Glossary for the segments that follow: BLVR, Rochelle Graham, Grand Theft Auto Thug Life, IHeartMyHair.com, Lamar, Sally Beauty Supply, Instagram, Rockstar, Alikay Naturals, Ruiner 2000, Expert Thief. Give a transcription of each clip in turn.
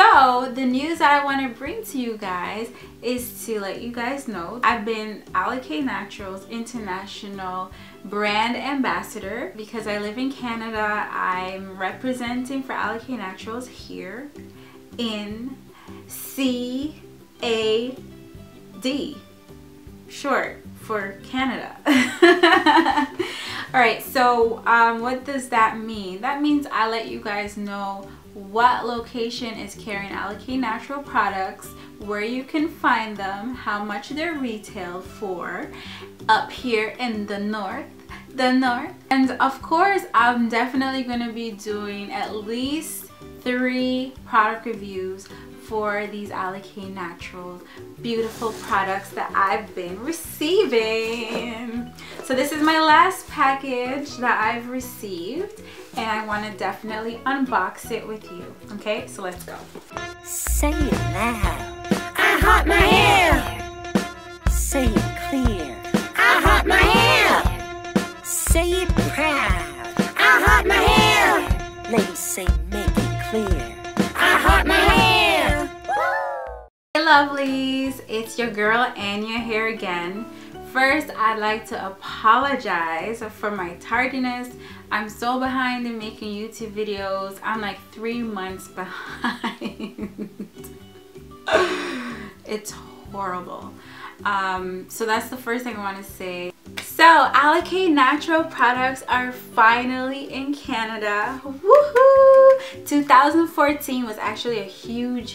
So the news that I want to bring to you guys is to let you guys know I've been Alikay Naturals International Brand Ambassador. Because I live in Canada, I'm representing for Alikay Naturals here in CAD, short for Canada. Alright, so what does that mean? That means I let you guys know what location is carrying Alikay Natural products, where you can find them, how much they're retailed for up here in the north. And of course, I'm definitely going to be doing at least 3 product reviews for these Alikay Naturals beautiful products that I've been receiving. So this is my last package that I've received, and I want to definitely unbox it with you. Okay, so let's go. Say it loud. I hot my hair. Say it clear. I hot my hair. Say it proud. I hot my hair. Ladies say make it clear. I hot my hair. Hey lovelies, it's your girl Anya here again. First, I'd like to apologize for my tardiness. I'm so behind in making YouTube videos. I'm like 3 months behind. It's horrible. So that's the first thing I want to say. So, Alikay Natural products are finally in Canada. Woohoo! 2014 was actually a huge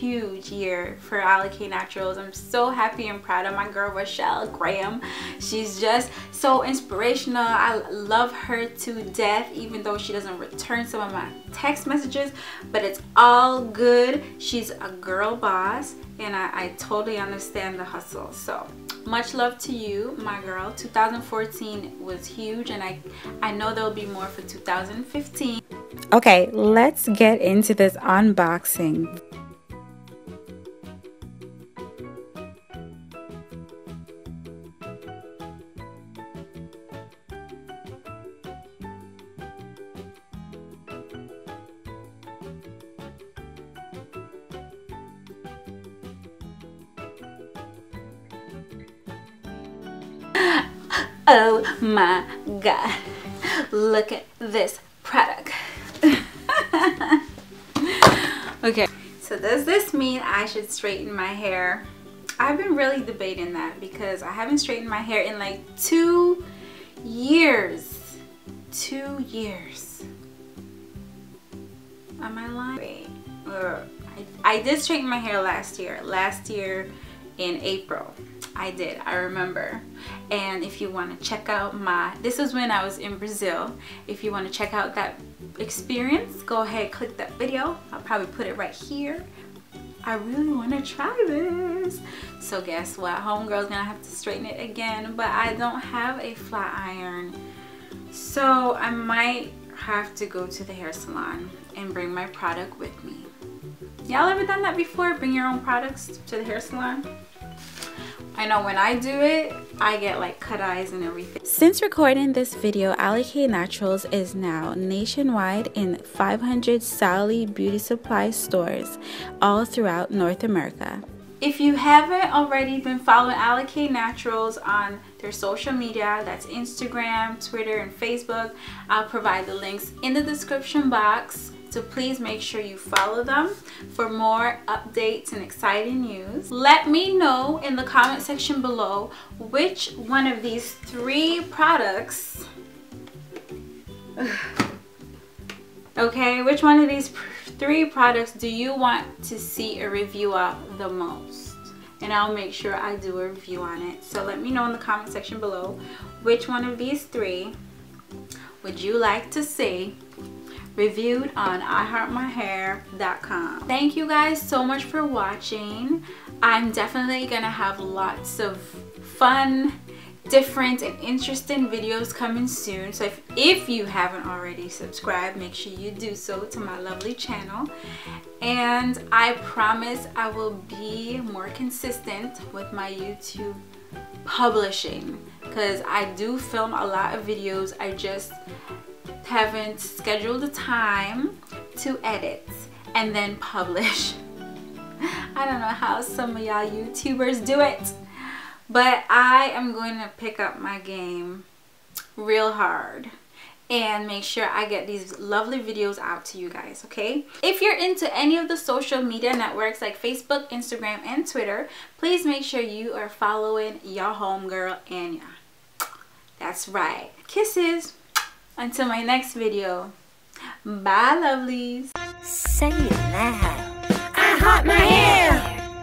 year for Alikay Naturals. I'm so happy and proud of my girl Rochelle Graham. She's just so inspirational. I love her to death, even though she doesn't return some of my text messages, but it's all good. She's a girl boss, and I totally understand the hustle. So much love to you, my girl. 2014 was huge, and I know there'll be more for 2015. Okay, let's get into this unboxing. Oh my god, look at this product. Okay, so does this mean I should straighten my hair? I've been really debating that because I haven't straightened my hair in like 2 years. 2 years. Am I lying? I did straighten my hair last year in April. I did, I remember. And if you want to check out this is when I was in Brazil. If you want to check out that experience, go ahead, click that video. I'll probably put it right here. I really want to try this. So guess what? Homegirl's gonna have to straighten it again, but I don't have a flat iron. So I might have to go to the hair salon and bring my product with me. Y'all ever done that before? Bring your own products to the hair salon? I know when I do it, I get like cut eyes and everything. Since recording this video, Alikay Naturals is now nationwide in 500 Sally Beauty Supply stores all throughout North America. If you haven't already been following Alikay Naturals on their social media, that's Instagram, Twitter, and Facebook, I'll provide the links in the description box. So please make sure you follow them for more updates and exciting news. Let me know in the comment section below which one of these 3 products, okay, which one of these 3 products do you want to see a review of the most? And I'll make sure I do a review on it. So let me know in the comment section below which one of these 3 would you like to see reviewed on IHeartMyHair.com. Thank you guys so much for watching. I'm definitely gonna have lots of fun, different, and interesting videos coming soon. So if you haven't already subscribed, make sure you do so to my lovely channel. And I promise I will be more consistent with my YouTube publishing, because I do film a lot of videos. I just haven't scheduled the time to edit, and then publish. I don't know how some of y'all YouTubers do it, but I am going to pick up my game real hard and make sure I get these lovely videos out to you guys, okay? If you're into any of the social media networks like Facebook, Instagram, and Twitter, please make sure you are following your homegirl, Anya. That's right. Kisses. Until my next video. Bye, lovelies. Say it loud. I heart my hair.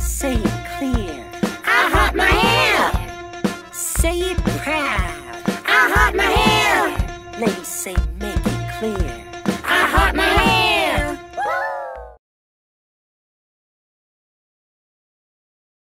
Say it clear. I heart my hair. Say it proud. I heart my hair. Ladies say make it clear.